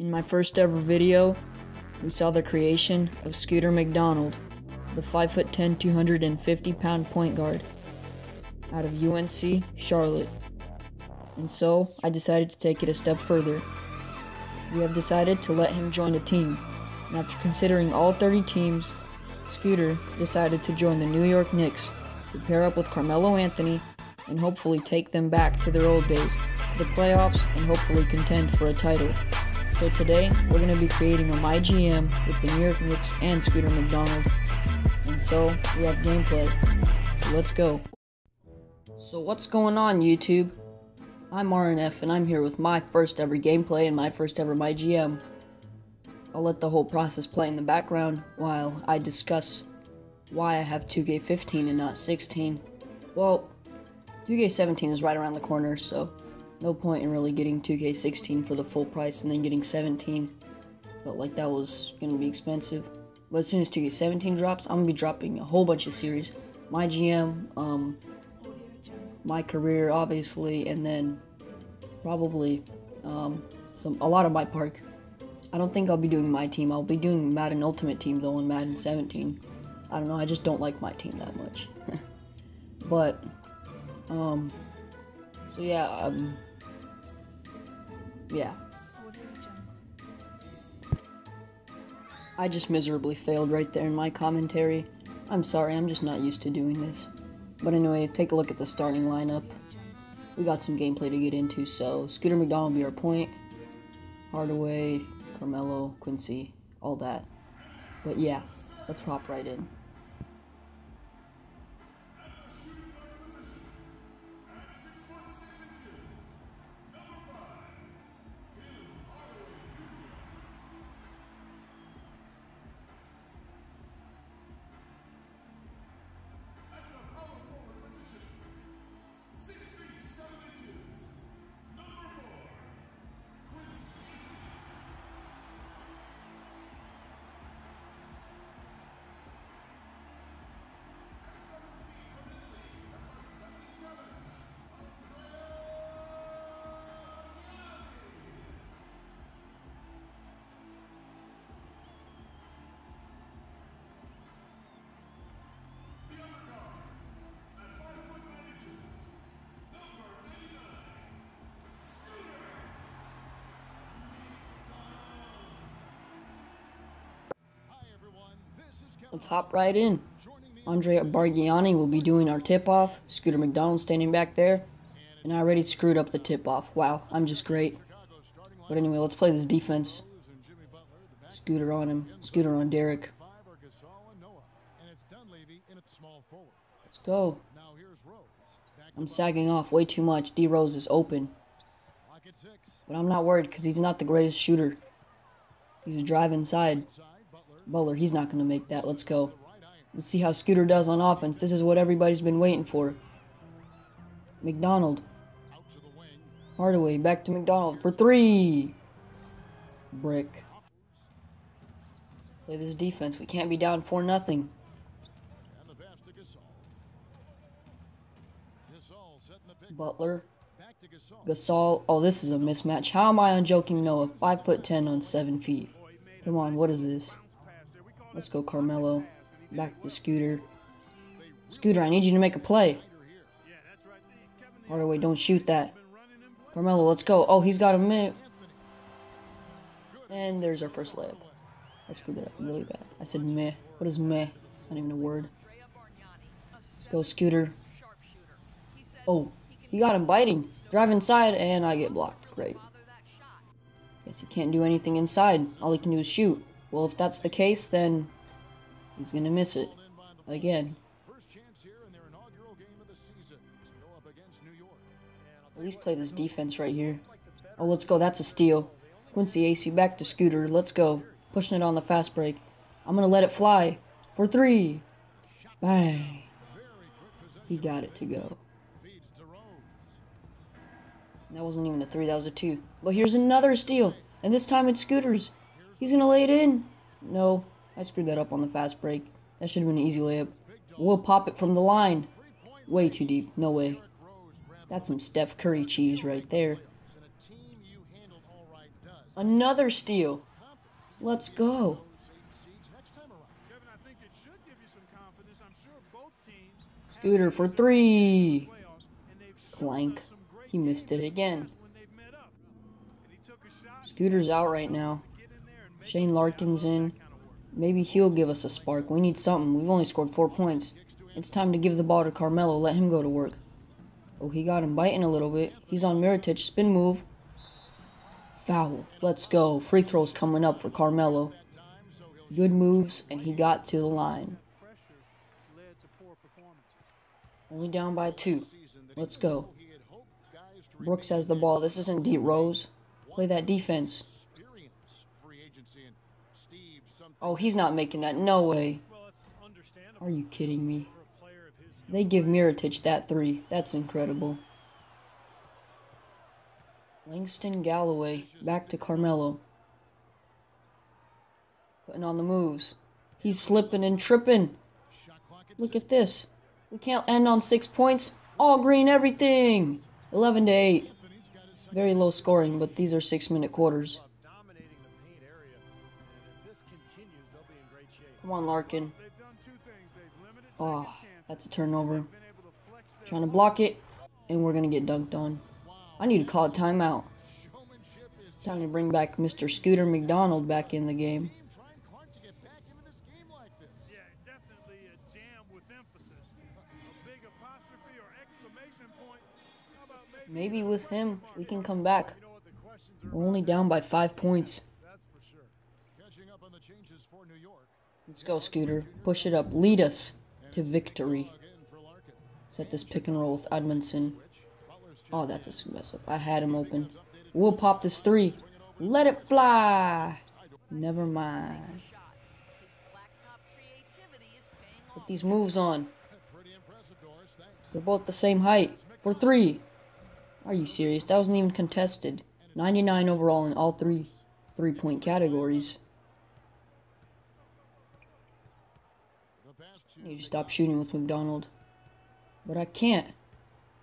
In my first ever video, we saw the creation of Scooter McDonald, the 5'10", 250-pound point guard out of UNC Charlotte. And so, I decided to take it a step further. We have decided to let him join a team, and after considering all 30 teams, Scooter decided to join the New York Knicks to pair up with Carmelo Anthony and hopefully take them back to their old days, to the playoffs, and hopefully contend for a title. So today, we're going to be creating a MyGM with the New York Knicks and Scooter McDonald. And so, we have gameplay. So let's go. So what's going on, YouTube? I'm RNF, and I'm here with my first ever gameplay and my first ever MyGM. I'll let the whole process play in the background while I discuss why I have 2K15 and not 16. Well, 2K17 is right around the corner, so no point in really getting 2K16 for the full price and then getting 17. Felt like that was going to be expensive. But as soon as 2K17 drops, I'm going to be dropping a whole bunch of series. My GM, my career, obviously, and then probably a lot of my park. I don't think I'll be doing my team. I'll be doing Madden Ultimate Team, though, and Madden 17. I don't know, I just don't like my team that much. But, so yeah, yeah. I just miserably failed right there in my commentary. I'm sorry, I'm just not used to doing this. But anyway, take a look at the starting lineup. We got some gameplay to get into, so Scooter McDonald will be our point. Hardaway, Carmelo, Quincy, all that. But yeah, let's hop right in. Let's hop right in. Andrea Bargnani will be doing our tip-off. Scooter McDonald standing back there. And I already screwed up the tip-off. Wow, I'm just great. But anyway, let's play this defense. Scooter on him. Scooter on Derek. Let's go. I'm sagging off way too much. D-Rose is open. But I'm not worried because he's not the greatest shooter. He's a drive inside. Butler, he's not going to make that. Let's go. Let's see how Scooter does on offense. This is what everybody's been waiting for. McDonald. Hardaway, back to McDonald for three. Brick. Play this defense. We can't be down 4-0. Butler. Gasol. Oh, this is a mismatch. How am I unjoking Noah? 5'10" on 7 feet. Come on, what is this? Let's go, Carmelo. Back to Scooter. Scooter, I need you to make a play. Hardaway, don't shoot that. Carmelo, let's go. Oh, he's got a minute. And there's our first layup. I screwed it up really bad. I said meh. What is meh? It's not even a word. Let's go, Scooter. Oh, he got him biting. Drive inside, and I get blocked. Great. Guess he can't do anything inside. All he can do is shoot. Well, if that's the case, then he's going to miss it again. At least play this defense right here. Oh, let's go. That's a steal. Quincy AC back to Scooter. Let's go. Pushing it on the fast break. I'm going to let it fly for three. Bang. He got it to go. That wasn't even a three. That was a two. But here's another steal. And this time it's Scooter's. He's going to lay it in. No, I screwed that up on the fast break. That should have been an easy layup. We'll pop it from the line. Way too deep. No way. That's some Steph Curry cheese right there. Another steal. Let's go. Scooter for three. Clank. He missed it again. Scooter's out right now. Shane Larkin's in. Maybe he'll give us a spark. We need something. We've only scored 4 points. It's time to give the ball to Carmelo. Let him go to work. Oh, he got him biting a little bit. He's on Mirotić. Spin move. Foul. Let's go. Free throws coming up for Carmelo. Good moves, and he got to the line. Only down by 2. Let's go. Brooks has the ball. This isn't D-Rose. Play that defense. Oh, he's not making that. No way. Are you kidding me? They give Mirotić that 3. That's incredible. Langston Galloway back to Carmelo. Putting on the moves. He's slipping and tripping. Look at this. We can't end on 6 points. All green everything. 11-8. Very low scoring, but these are 6-minute quarters. Come on, Larkin. Oh, that's a turnover. Trying to block it, and we're going to get dunked on. I need to call a timeout. It's time to bring back Mr. Scooter McDonald back in the game. Maybe with him, we can come back. We're only down by 5 points. Let's go, Scooter. Push it up. Lead us to victory. Set this pick and roll with Odmundson. Oh, that's a mess up. I had him open. We'll pop this 3. Let it fly. Never mind. Put these moves on. They're both the same height. For 3. Are you serious? That wasn't even contested. 99 overall in all 3 3-point categories. I need to stop shooting with McDonald. But I can't.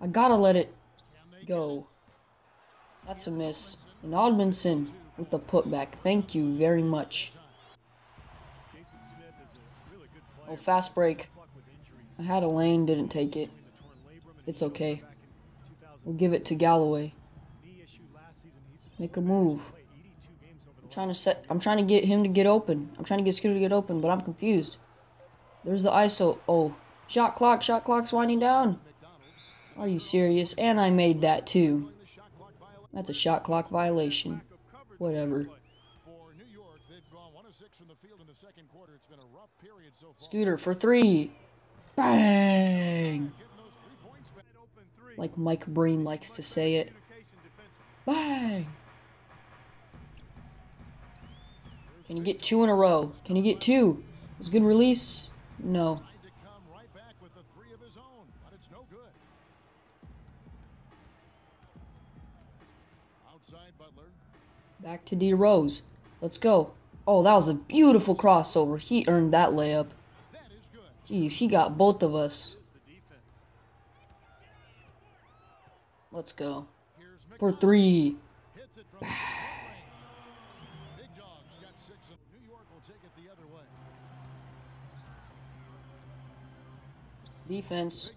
I gotta let it go. That's a miss. And Odmundson with the putback. Thank you very much. Oh, fast break. I had a lane, didn't take it. It's okay. We'll give it to Galloway. Make a move. I'm trying to get him to get open. I'm trying to get Scooter to get open, but I'm confused. There's the ISO. Oh, shot clock. Shot clock's winding down. Are you serious? And I made that too. That's a shot clock violation. Whatever. Scooter for 3. Bang! Like Mike Breen likes to say it. Bang! Can you get 2 in a row? Can you get 2? It was a good release. No. Back to D Rose. Let's go. Oh, that was a beautiful crossover. He earned that layup. Jeez, he got both of us. Let's go. For 3. Defense.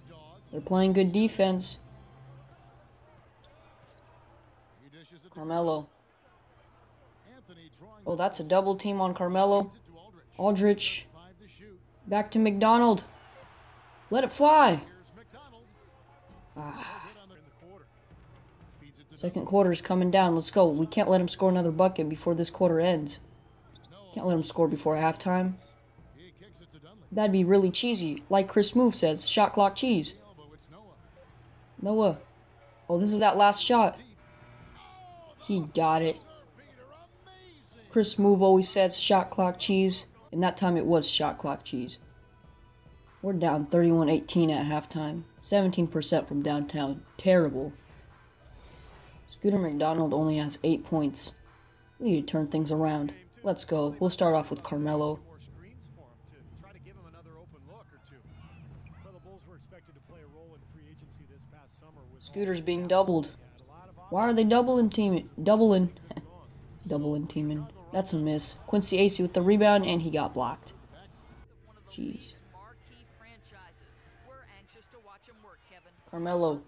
They're playing good defense. Carmelo. Oh, that's a double team on Carmelo. Aldrich. Back to McDonald. Let it fly. Ah. Second quarter's coming down. Let's go. We can't let him score another bucket before this quarter ends. Can't let him score before halftime. That'd be really cheesy. Like Chris Smoove says, shot clock cheese. Noah. Oh, this is that last shot. He got it. Chris Smoove always says shot clock cheese. And that time it was shot clock cheese. We're down 31-18 at halftime. 17% from downtown. Terrible. Scooter McDonald only has 8 points. We need to turn things around. Let's go. We'll start off with Carmelo. Scooter's being doubled. Why are they doubling? doubling teaming. That's a miss. Quincy AC with the rebound, and he got blocked. Jeez. Carmelo.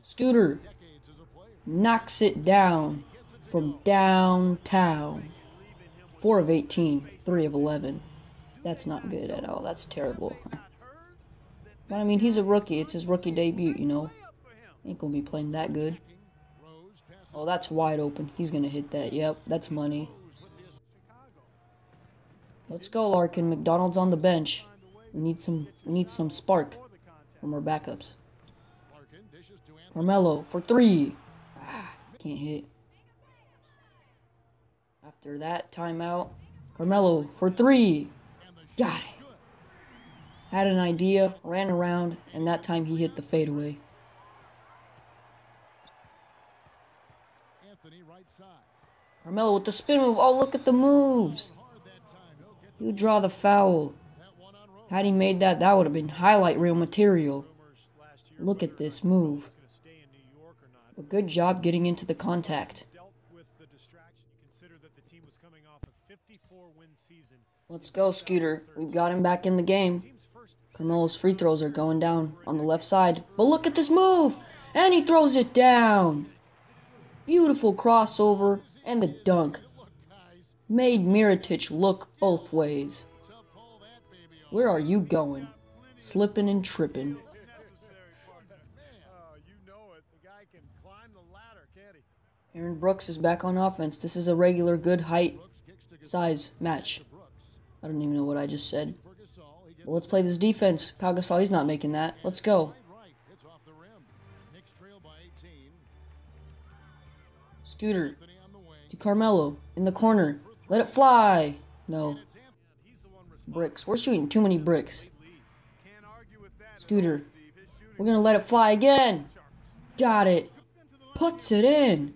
Scooter knocks it down from downtown. 4 of 18, 3 of 11. That's not good at all. That's terrible. But I mean, he's a rookie. It's his rookie debut, you know. Ain't gonna be playing that good. Oh, that's wide open. He's gonna hit that. Yep, that's money. Let's go, Larkin. McDonald's on the bench. We need some spark from our backups. Carmelo for 3. Ah, can't hit. After that timeout, Carmelo for 3. Got it. Had an idea, ran around, and that time he hit the fadeaway. Carmelo with the spin move. Oh, look at the moves. You draw the foul. Had he made that, that would have been highlight reel material. Look at this move. But good job getting into the contact. Let's go, Scooter. We've got him back in the game. Carmelo's free throws are going down on the left side. But look at this move! And he throws it down! Beautiful crossover and the dunk. Made Mirotić look both ways. Where are you going? Slipping and tripping. Aaron Brooks is back on offense. This is a regular good height size match. I don't even know what I just said. Well, let's play this defense. Pau Gasol, he's not making that. Let's go. Scooter to Carmelo in the corner. Let it fly. No. Bricks. We're shooting too many bricks. Scooter. We're going to let it fly again. Got it. Puts it in.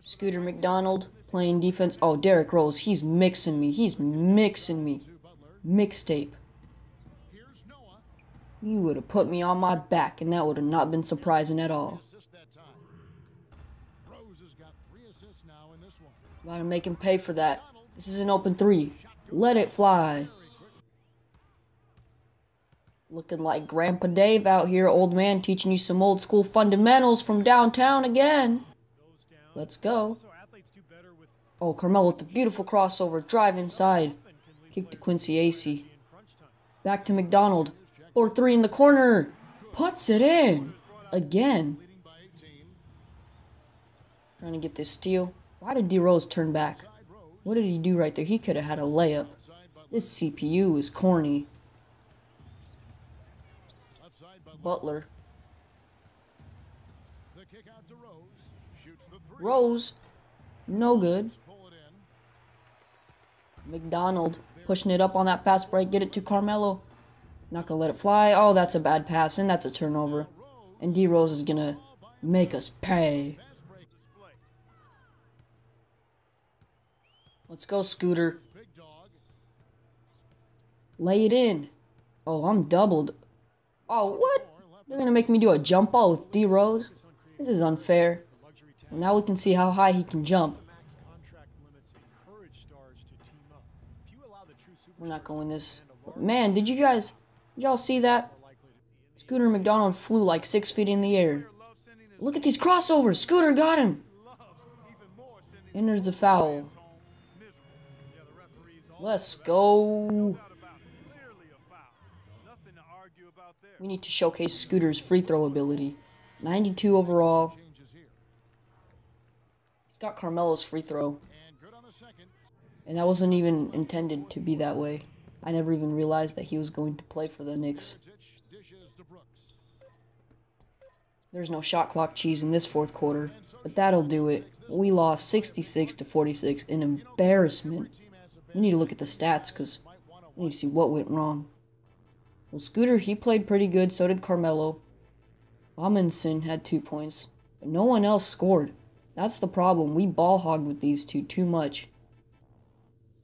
Scooter McDonald playing defense. Oh, Derek Rose. He's mixing me. He's mixing me. Mixtape. You would have put me on my back, and that would have not been surprising at all. Gotta make him pay for that. This is an open 3. Let it fly. Looking like Grandpa Dave out here, old man, teaching you some old school fundamentals from downtown again. Let's go. Oh, Carmelo with the beautiful crossover. Drive inside. Kick to Quincy AC. Back to McDonald. 4-3 in the corner. Puts it in. Again. Trying to get this steal. Why did D-Rose turn back? What did he do right there? He could have had a layup. This CPU is corny. Butler. Rose. No good. McDonald pushing it up on that fast break. Get it to Carmelo. Not gonna let it fly. Oh, that's a bad pass, and that's a turnover. And D-Rose is gonna make us pay. Let's go, Scooter. Lay it in. Oh, I'm doubled. Oh, what? They're gonna make me do a jump ball with D-Rose? This is unfair. Well, now we can see how high he can jump. We're not going this. Man, did you guys... Did y'all see that? Scooter McDonald flew like 6 feet in the air. Look at these crossovers! Scooter got him! And there's the foul. Let's go! We need to showcase Scooter's free throw ability. 92 overall. He's got Carmelo's free throw. And that wasn't even intended to be that way. I never even realized that he was going to play for the Knicks. There's no shot clock cheese in this fourth quarter, but that'll do it. We lost 66-46 in embarrassment. We need to look at the stats because we need to see what went wrong. Well, Scooter, he played pretty good. So did Carmelo. Odmundson had 2 points. But no one else scored. That's the problem. We ball hogged with these two too much.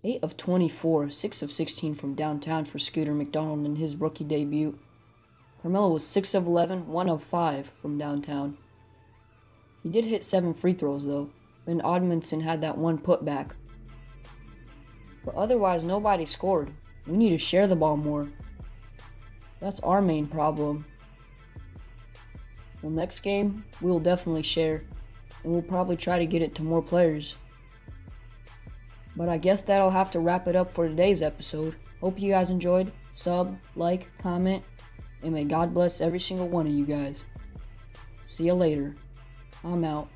8 of 24. 6 of 16 from downtown for Scooter McDonald in his rookie debut. Carmelo was 6 of 11. 1 of 5 from downtown. He did hit 7 free throws though, and Odmundson had that one putback. But otherwise, nobody scored. We need to share the ball more. That's our main problem. Well, next game, we'll definitely share, and we'll probably try to get it to more players. But I guess that'll have to wrap it up for today's episode. Hope you guys enjoyed. Sub, like, comment, and may God bless every single one of you guys. See you later. I'm out.